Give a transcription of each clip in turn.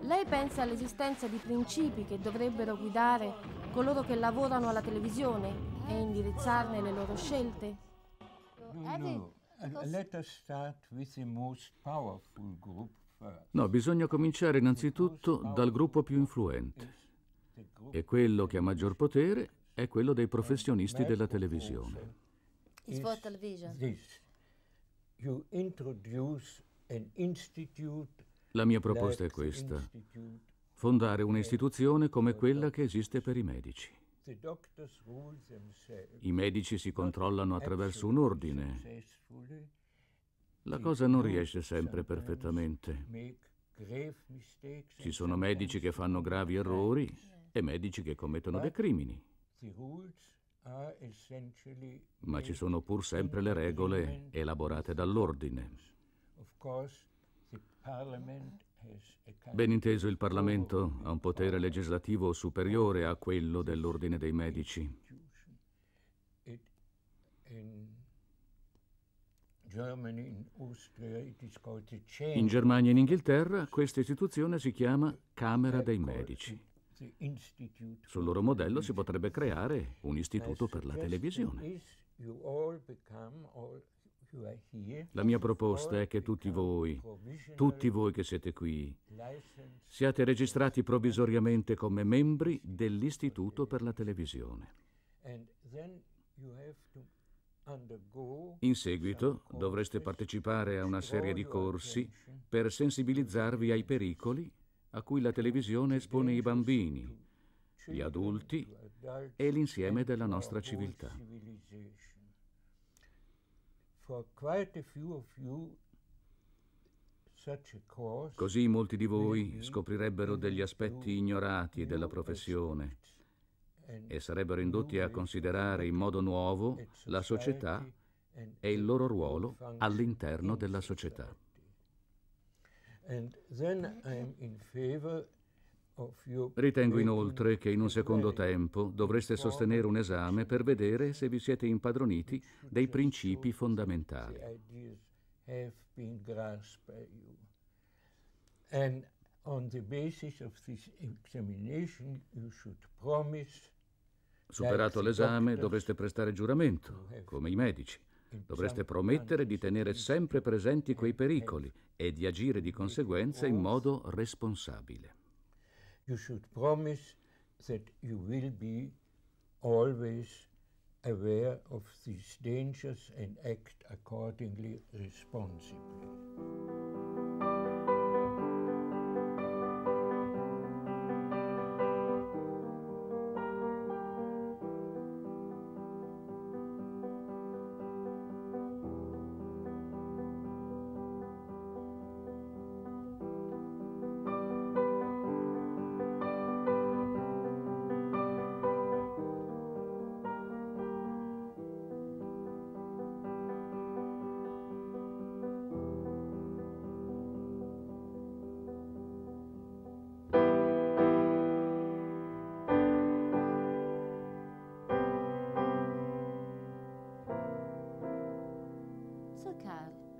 Lei pensa all'esistenza di principi che dovrebbero guidare coloro che lavorano alla televisione e indirizzarne le loro scelte? No, bisogna cominciare innanzitutto dal gruppo più influente. E quello che ha maggior potere è quello dei professionisti della televisione. La mia proposta è questa, fondare un'istituzione come quella che esiste per i medici. I medici si controllano attraverso un ordine. La cosa non riesce sempre perfettamente. Ci sono medici che fanno gravi errori e medici che commettono dei crimini. Ma ci sono pur sempre le regole elaborate dall'ordine. Ben inteso, il Parlamento ha un potere legislativo superiore a quello dell'Ordine dei Medici. In Germania e in Inghilterra questa istituzione si chiama Camera dei Medici. Sul loro modello si potrebbe creare un istituto per la televisione. La mia proposta è che tutti voi che siete qui, siate registrati provvisoriamente come membri dell'Istituto per la televisione. In seguito dovreste partecipare a una serie di corsi per sensibilizzarvi ai pericoli a cui la televisione espone i bambini, gli adulti e l'insieme della nostra civiltà. Così molti di voi scoprirebbero degli aspetti ignorati della professione e sarebbero indotti a considerare in modo nuovo la società e il loro ruolo all'interno della società. Ritengo inoltre che in un secondo tempo dovreste sostenere un esame per vedere se vi siete impadroniti dei principi fondamentali. Superato l'esame dovreste prestare giuramento, come i medici. Dovreste promettere di tenere sempre presenti quei pericoli e di agire di conseguenza in modo responsabile. You should promise that you will be always aware of these dangers and act accordingly responsibly.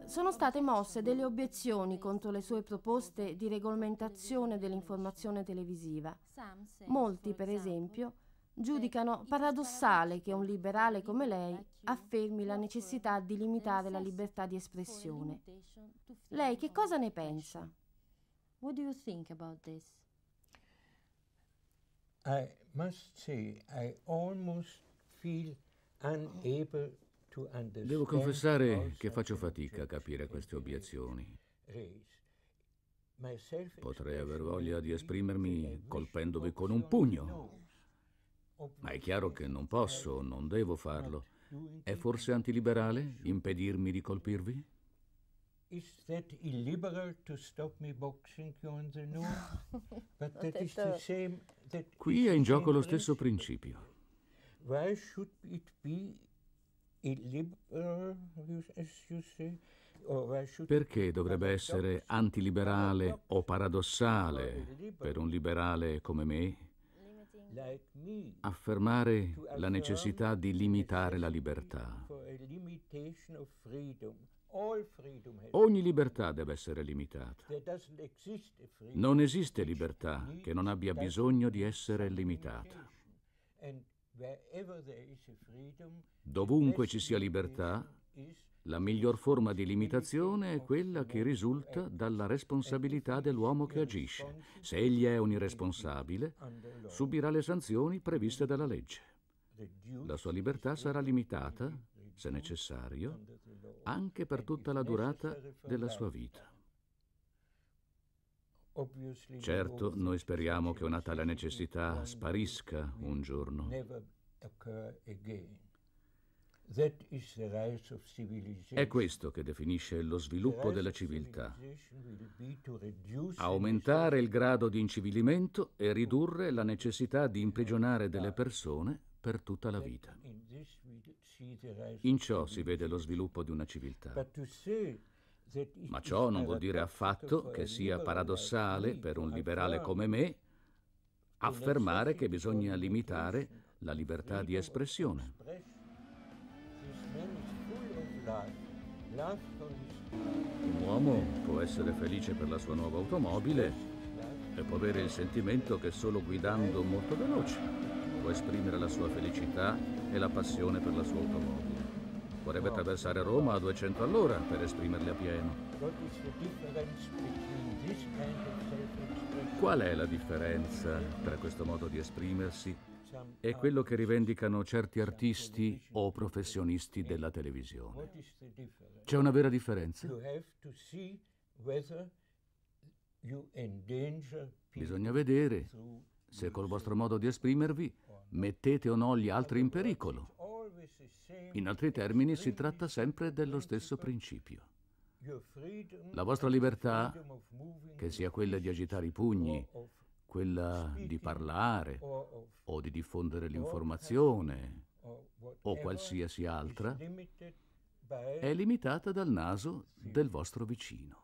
Sono state mosse delle obiezioni contro le sue proposte di regolamentazione dell'informazione televisiva. Molti, per esempio, giudicano paradossale che un liberale come lei affermi la necessità di limitare la libertà di espressione. Lei che cosa ne pensa? What do you think about this? I must say, I almost feel unable. Devo confessare che faccio fatica a capire queste obiezioni. Potrei aver voglia di esprimermi colpendovi con un pugno, Ma è chiaro che non posso, non devo farlo. È forse antiliberale impedirmi di colpirvi? Is that illiberal to stop me boxing you in the nose? But that is the same, that qui è in gioco lo stesso principio. Why should it be illiberal, as you say? Perché dovrebbe essere antiliberale o paradossale per un liberale come me affermare la necessità di limitare la libertà? Ogni libertà deve essere limitata. Non esiste libertà che non abbia bisogno di essere limitata. Dovunque ci sia libertà, la miglior forma di limitazione è quella che risulta dalla responsabilità dell'uomo che agisce. Se egli è un irresponsabile, subirà le sanzioni previste dalla legge. La sua libertà sarà limitata, se necessario, anche per tutta la durata della sua vita. Certo, noi speriamo che una tale necessità sparisca un giorno. È questo che definisce lo sviluppo della civiltà. Aumentare il grado di incivilimento e ridurre la necessità di imprigionare delle persone per tutta la vita. In ciò si vede lo sviluppo di una civiltà. Ma ciò non vuol dire affatto che sia paradossale per un liberale come me affermare che bisogna limitare la libertà di espressione. Un uomo può essere felice per la sua nuova automobile e può avere il sentimento che solo guidando molto veloce può esprimere la sua felicità e la passione per la sua automobile. Vorrebbe attraversare Roma a 200 all'ora per esprimerle a pieno. Qual è la differenza tra questo modo di esprimersi è quello che rivendicano certi artisti o professionisti della televisione? C'è una vera differenza? Bisogna vedere se col vostro modo di esprimervi mettete o no gli altri in pericolo. In altri termini, si tratta sempre dello stesso principio. La vostra libertà, che sia quella di agitare i pugni, quella di parlare o di diffondere l'informazione o qualsiasi altra, è limitata dal naso del vostro vicino.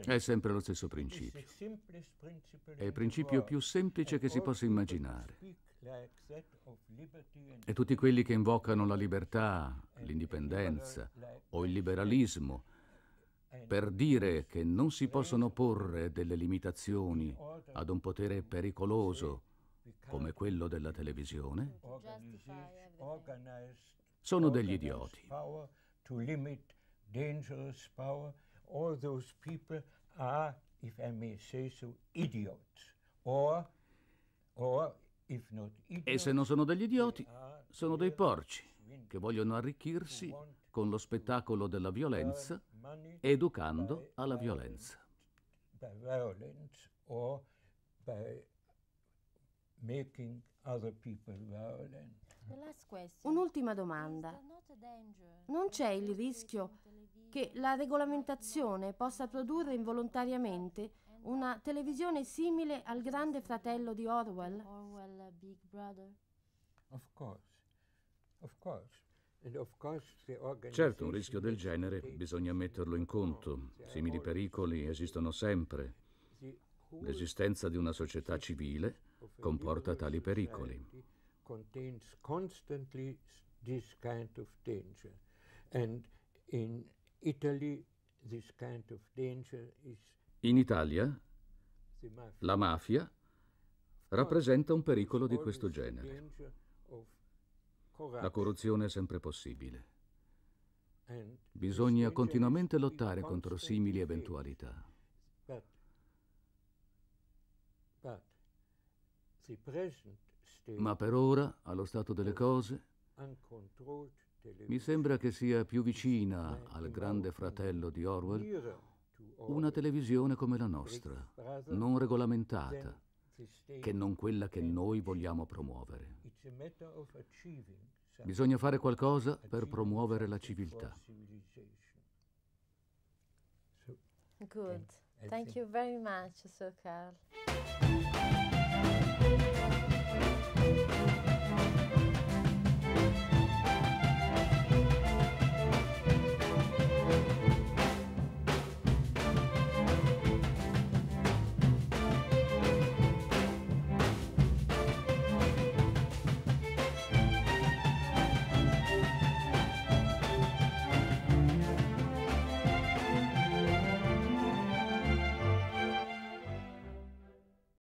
È sempre lo stesso principio. È il principio più semplice che si possa immaginare. E tutti quelli che invocano la libertà, l'indipendenza o il liberalismo per dire che non si possono porre delle limitazioni ad un potere pericoloso come quello della televisione, sono degli idioti. E se non sono degli idioti, sono dei porci che vogliono arricchirsi con lo spettacolo della violenza, educando alla violenza. Un'ultima domanda. Non c'è il rischio che la regolamentazione possa produrre involontariamente una televisione simile al Grande Fratello di Orwell? Certo, un rischio del genere bisogna metterlo in conto. Simili pericoli esistono sempre. L'esistenza di una società civile comporta tali pericoli. In Italia, la mafia rappresenta un pericolo di questo genere. La corruzione è sempre possibile. Bisogna continuamente lottare contro simili eventualità. Ma per ora, allo stato delle cose, mi sembra che sia più vicina al Grande Fratello di Orwell Una televisione come la nostra, non regolamentata, che non quella che noi vogliamo promuovere. Bisogna fare qualcosa per promuovere la civiltà. Good. Thank you very much, Sir Carl.